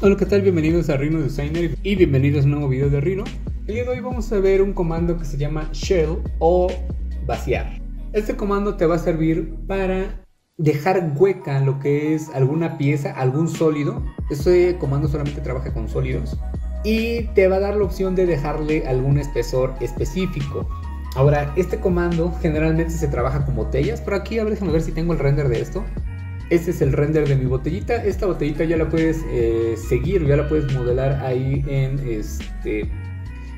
Hola, ¿qué tal? Bienvenidos a Rhino Designer y bienvenidos a un nuevo video de Rhino. El día de hoy vamos a ver un comando que se llama Shell o vaciar. Este comando te va a servir para dejar hueca lo que es alguna pieza, algún sólido. Este comando solamente trabaja con sólidos y te va a dar la opción de dejarle algún espesor específico. Ahora, este comando generalmente se trabaja con botellas, pero aquí a ver, déjame ver si tengo el render de esto. Este es el render de mi botellita. Esta botellita ya la puedes seguir, ya la puedes modelar ahí en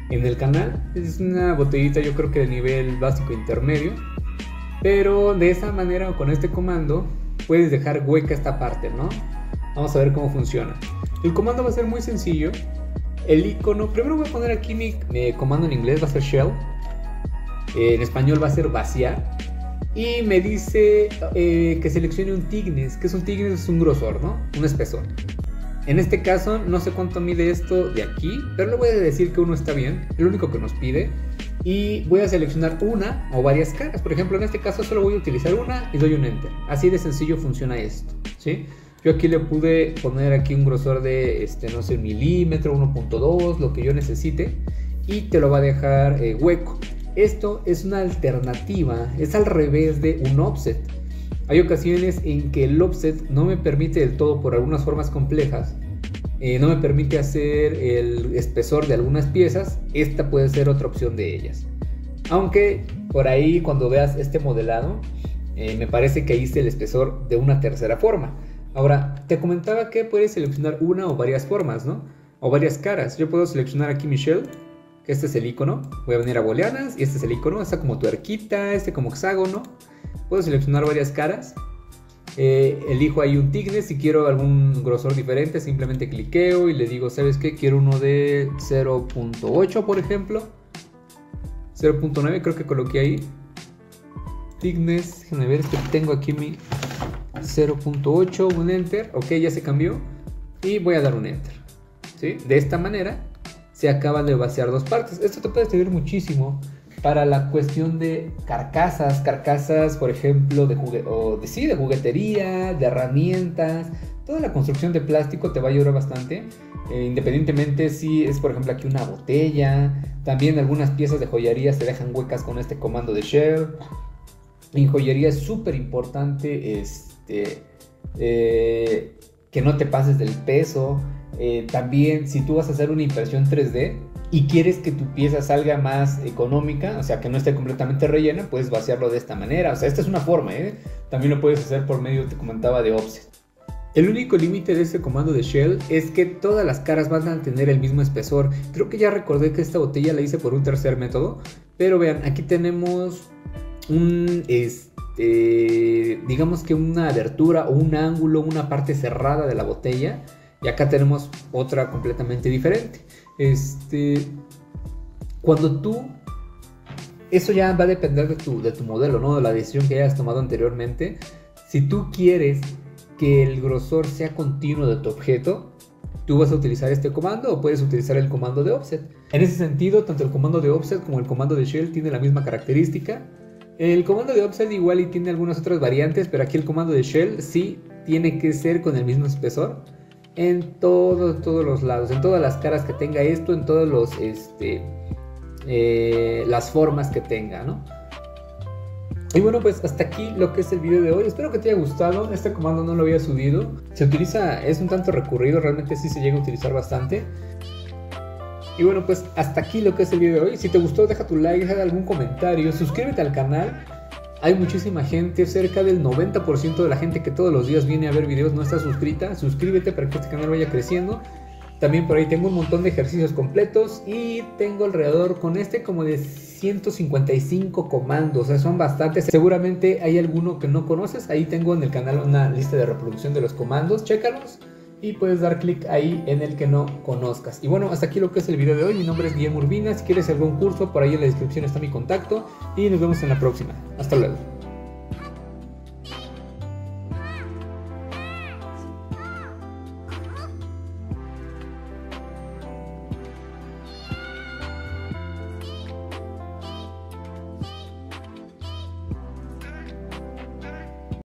el canal. Es una botellita, yo creo que de nivel básico intermedio, pero de esa manera o con este comando puedes dejar hueca esta parte, ¿no? Vamos a ver cómo funciona. El comando va a ser muy sencillo. El icono, primero voy a poner aquí mi comando en inglés, va a ser shell. En español va a ser vaciar. Y me dice que seleccione un thickness. ¿Qué es un thickness? Es un grosor, ¿no? Un espesor. En este caso, no sé cuánto mide esto de aquí, pero le voy a decir que uno está bien, el único que nos pide. Y voy a seleccionar una o varias caras. Por ejemplo, en este caso solo voy a utilizar una y doy un enter. Así de sencillo funciona esto, ¿sí? Yo aquí le pude poner aquí un grosor de, no sé, milímetro, 1.2, lo que yo necesite. Y te lo va a dejar hueco. Esto es una alternativa, es al revés de un offset. Hay ocasiones en que el offset no me permite del todo, por algunas formas complejas, no me permite hacer el espesor de algunas piezas. Esta puede ser otra opción de ellas. Aunque por ahí cuando veas este modelado, me parece que hice el espesor de una tercera forma. Ahora, te comentaba que puedes seleccionar una o varias formas, ¿no? O varias caras. Yo puedo seleccionar aquí mi shell. Este es el icono, voy a venir a booleanas y este es el icono, está como tuerquita, como hexágono. Puedo seleccionar varias caras, elijo ahí un thickness. Si quiero algún grosor diferente, simplemente cliqueo y le digo, ¿sabes qué? Quiero uno de 0.8, por ejemplo, 0.9 creo que coloqué ahí, thickness, déjenme ver, tengo aquí mi 0.8, un enter, ok, ya se cambió y voy a dar un enter, ¿sí? De esta manera se acaban de vaciar dos partes. Esto te puede servir muchísimo para la cuestión de carcasas, por ejemplo, de juguetería, de herramientas. Toda la construcción de plástico te va a ayudar bastante, independientemente si es, por ejemplo, aquí una botella. También algunas piezas de joyería se dejan huecas con este comando de shell. En joyería es súper importante que no te pases del peso. También si tú vas a hacer una impresión 3D y quieres que tu pieza salga más económica, o sea que no esté completamente rellena, puedes vaciarlo de esta manera. O sea, esta es una forma, también lo puedes hacer por medio, te comentaba, de offset. El único límite de este comando de shell es que todas las caras van a tener el mismo espesor. Creo que ya recordé que esta botella la hice por un tercer método, pero vean, aquí tenemos un digamos que una abertura o un ángulo, una parte cerrada de la botella. Y acá tenemos otra completamente diferente. Cuando tú... Eso ya va a depender de tu modelo, ¿no? De la decisión que hayas tomado anteriormente. Si tú quieres que el grosor sea continuo de tu objeto, tú vas a utilizar este comando o puedes utilizar el comando de offset. En ese sentido, tanto el comando de offset como el comando de shell tienen la misma característica. El comando de offset igual y tiene algunas otras variantes, pero aquí el comando de shell sí tiene que ser con el mismo espesor. En todos los lados, en todas las caras que tenga esto, en todos los las formas que tenga, ¿no? Y bueno, pues hasta aquí lo que es el video de hoy. Espero que te haya gustado. Este comando no lo había subido. Se utiliza, es un tanto recurrido, realmente sí se llega a utilizar bastante. Y bueno, pues hasta aquí lo que es el video de hoy. Si te gustó, deja tu like, deja algún comentario, suscríbete al canal. Hay muchísima gente, cerca del 90% de la gente que todos los días viene a ver videos no está suscrita. Suscríbete para que este canal vaya creciendo. También por ahí tengo un montón de ejercicios completos y tengo alrededor con este como de 155 comandos, o sea, son bastantes. Seguramente hay alguno que no conoces, ahí tengo en el canal una lista de reproducción de los comandos, chécalos y puedes dar clic ahí en el que no conozcas. Y bueno, hasta aquí lo que es el video de hoy. Mi nombre es Guillermo Urbina. Si quieres algún curso, por ahí en la descripción está mi contacto. Y nos vemos en la próxima. Hasta luego.